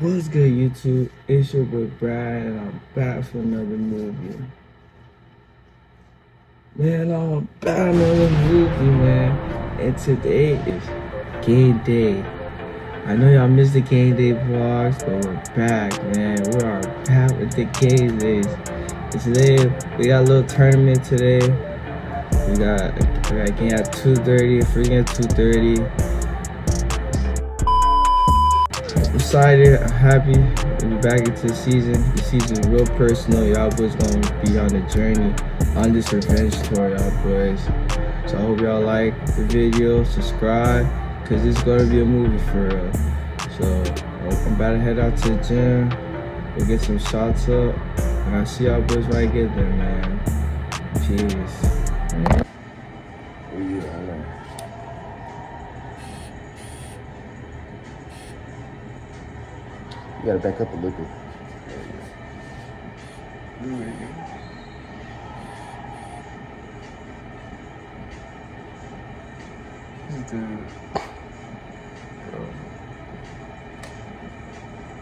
What's good, YouTube? It's your boy Brad, and I'm back for another movie. Man, I'm back for another movie, man. And today is game day. I know y'all missed the game day vlogs, but we're back, man. We are back with the game days. And today, we got a little tournament today. We got a game at 2:30, free game at 2:30. Excited, I'm happy to be back into the season. The season's real personal. Y'all boys gonna be on a journey on this revenge tour, y'all boys. So I hope y'all like the video, subscribe, cause it's gonna be a movie for real. So I'm about to head out to the gym, go get some shots up, and I'll see y'all boys when I get there, man. Jeez. You gotta back up a little bit. There you go.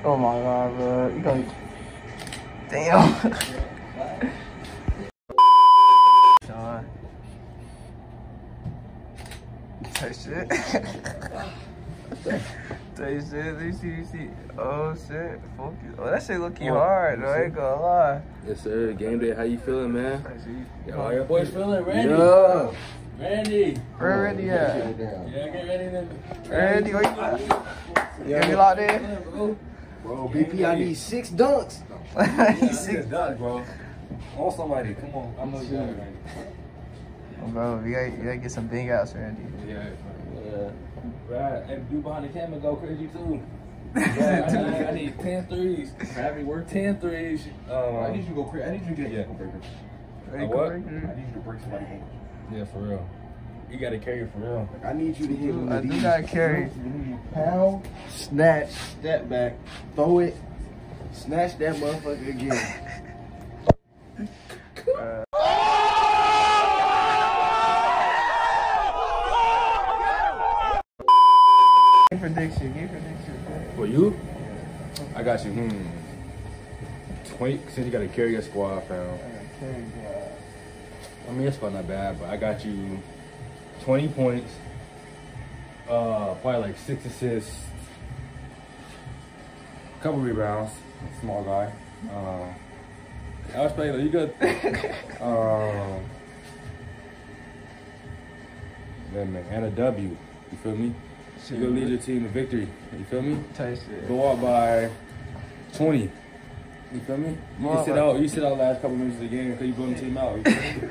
Oh my god, bro. You gotta. Damn. Sean. Touch it. Let me see. Oh shit, focus. Oh, that shit looking hard, though, I ain't gonna lie. Yes sir, game day, how you feeling, man? Yo, your boy's feeling ready. Yo. Randy. Where Randy at? Yeah, get ready then. Randy, where you at? Yeah, you locked in? Bro, BP, I need 6 dunks. I need 6 dunks, bro. On somebody, come on. I'm not doing it right. Bro, you gotta get some big outs, Randy. Yeah. Right, and dude behind the camera go crazy too. Right, I need 10 threes. Gravity work. 10 threes. I need you to go crazy. I need you to get ankle breakers. What? I need you to break somebody's ankle. Yeah, for real. You gotta carry for real. Like, I need you to hit with these. You gotta carry. Pound, snatch, step back, throw it, snatch that motherfucker again. Prediction. For you? I got you. 20, since you got to carry your squad, fam. I mean, your squad not bad, but I got you 20 points, probably like 6 assists, a couple rebounds, small guy. I was playing, are you good? And a W, you feel me? You're going to lead your team to victory. You feel me? Go out by 20. You feel me? You sit out the last couple minutes of the game because you're blowing the team out. You feel me?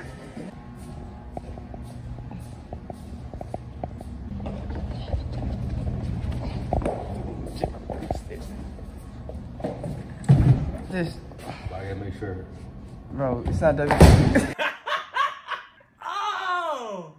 This. I got to make sure. Bro, it's not W. Oh!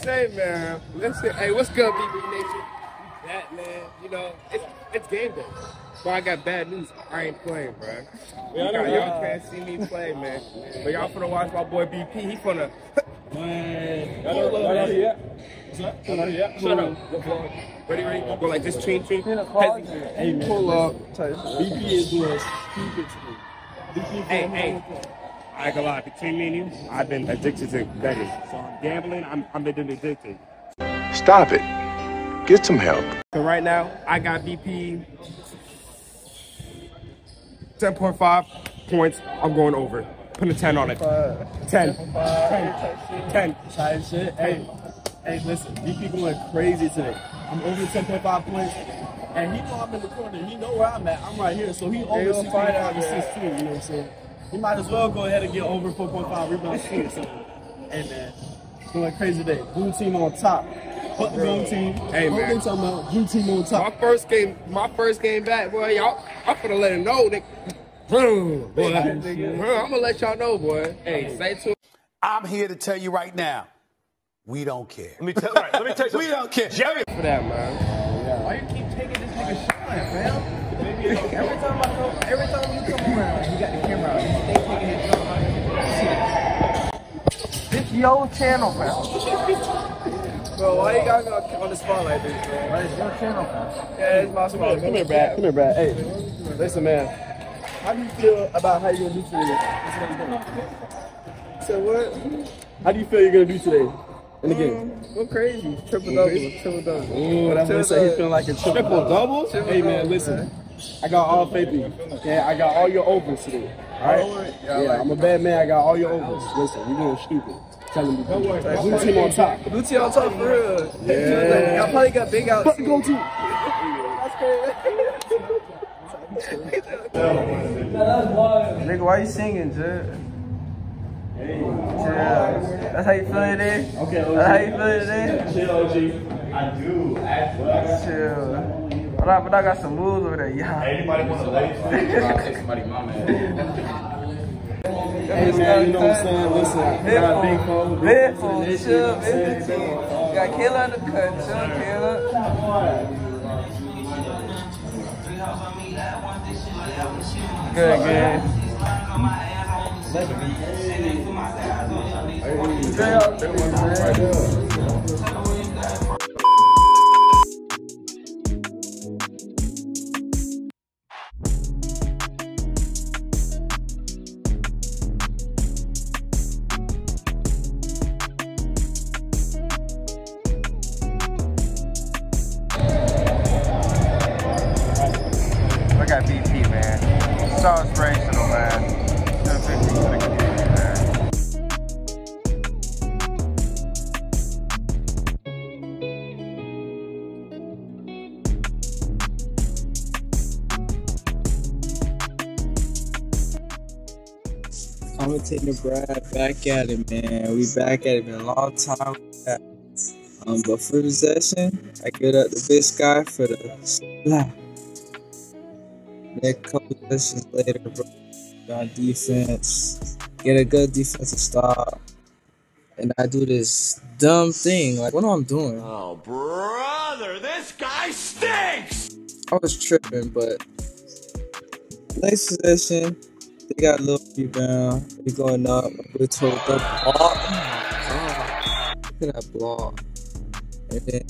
Say, man, listen, hey, what's good, BB Nation? That, man, you know, it's game day. But I got bad news. I ain't playing, bro. Y'all can't see me play, man. But y'all finna watch my boy BP. He finna. Man. Shut up. Ready? Go like this, ching. Hey, pull up. BP is doing stupid to me. Hey. I ain't gonna lie, between me and you, I've been addicted to betting. Gambling, I've been addicted. Stop it. Get some help. So right now, I got BP 10.5 points. I'm going over. Put a 10 on it. 10. Try shit. Hey, listen. These people went crazy today. I'm over 10.5 points. And he know I'm in the corner. He know where I'm at. I'm right here. So he over 6.5 and 16. You know what I'm saying? He might as well go ahead and get over 4.5 rebounds. Hey, man. Going crazy today. Blue team on top. Fuck the blue team. Hey, man. What they talking about? Blue team on top. My first game back, boy. Y'all, I'm finna let him know, nigga. Boom, boy. I'm gonna let y'all know, boy. Hey, stay tuned. I'm here to tell you right now, we don't care. Let me tell you. We don't care. Jerry for that, man. Yeah. Why you keep taking this nigga shot, man? every time you come around, you got the camera out. You stay taking his shot. This your channel, man. Bro, why you gotta go on the spot like this, man? Right, it's your channel, man. Yeah, it's my spot. Come here, Brad. Hey, listen, man. How do you feel about how you're gonna do today? So what? How do you feel you're gonna do today in the game? We're crazy. Triple double. Ooh, that's what I said. He's feeling like a triple double. Hey man, listen. Right. I got all faith in you. Yeah, I got all your opens today. All right. Yeah, I'm a bad man. I got all your opens. Listen, you're doing stupid. Tell him. Don't worry. Blue team on top. Blue team on top for real. Yeah. Y'all probably got big outs. Fucking go to. That's crazy. Nigga, why you singing, dude? Hey. That's how you feel today? Okay, OG. That's how you feel today? Chill, OG. I do. Chill. But I got some moves over there, y'all. Hey, anybody want to lay for somebody, my man. Hey, man, you know what I'm saying? Listen, you got a big phone. Big phone, chill, big team. You got Kayla in the cut, chill, Kayla. Good. I got BP, man. So inspirational, man. 250 for the community, man. I'm gonna take the Brad back at it, man. We back at it. Been a long time. But for the session, I get up the big guy for the blah. A couple sessions later, bro, on defense, get a good defensive stop, and I do this dumb thing. Like, what am I doing? Oh, brother, this guy stinks! I was tripping, but next possession, they got a little rebound. They going up. We told them, oh, look at that block. And then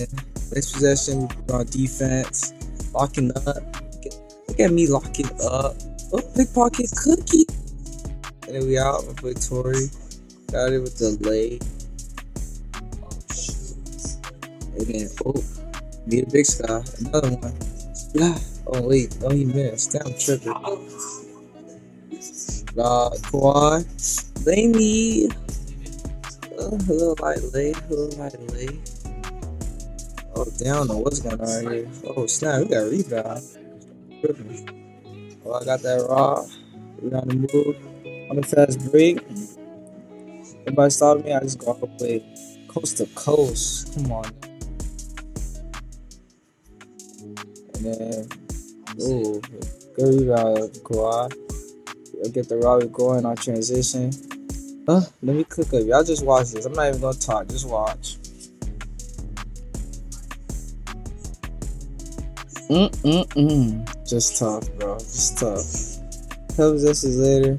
next possession, on defense, locking up. Look at me locking up. Oh, pickpocket cookie. And then we out. My boy Tori got it with the leg. Oh, shoot. And then, oh, me the big sky. Another one. Blah. Oh, wait. Oh, he missed. Damn, I'm tripping. Nah, Kawhi. Lay me. Oh, a little light lay. A little light lay. Oh, down. Oh, what's going on here? Oh, snap. We got a rebound. Well, I got that raw. We on the move. On the fast break. Everybody stop me. I just go all the way coast to coast. Come on. And then, ooh, good rebound, Kawhi. I get the raw going on transition. Huh? Let me cook up. Y'all just watch this. I'm not even gonna talk. Just watch. Just tough, bro. Just tough. Couple possessions later,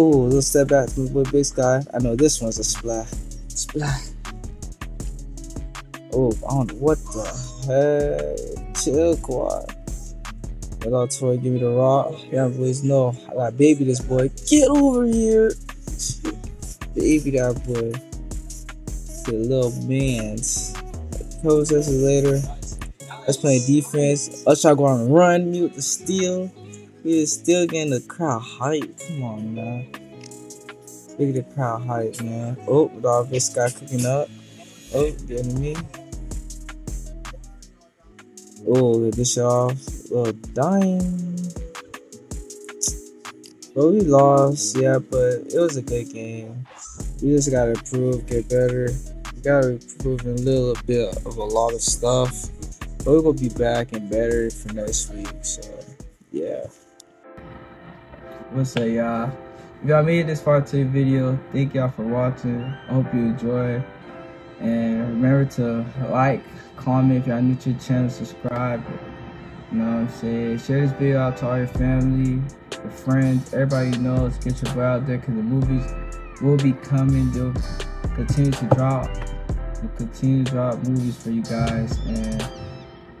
ooh, little step back from the big sky. I know this one's a splash. Oh, I don't know what the heck. Chill, Quad. Little Toy, give me the rock. Yeah, boys, no. I got baby this boy. Get over here. Baby that boy. The little man's. Couple possessions later. Let's play defense. Let's try to go out and run me with the steal. He is still getting the crowd hype. Come on, man. Look at the crowd hype, man. Oh, the office guy cooking up. Oh, the enemy. Oh, look at this, y'all. Little dying. But we lost, yeah, but it was a good game. We just gotta improve, get better. We gotta improve a little bit of a lot of stuff. But we're gonna be back and better for next week, so yeah. What's up, y'all? If y'all made this part to the video, thank y'all for watching. I hope you enjoy. And remember to like, comment if y'all new to the channel, subscribe. You know what I'm saying? Share this video out to all your family, your friends, everybody you know. Let's get your boy out there because the movies will be coming. They'll continue to drop. We'll continue to drop movies for you guys. And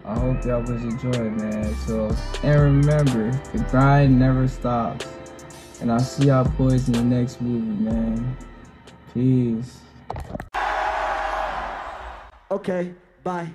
I hope y'all was enjoying, man. So, and remember, the grind never stops. And I'll see y'all boys in the next movie, man. Peace. Okay, bye.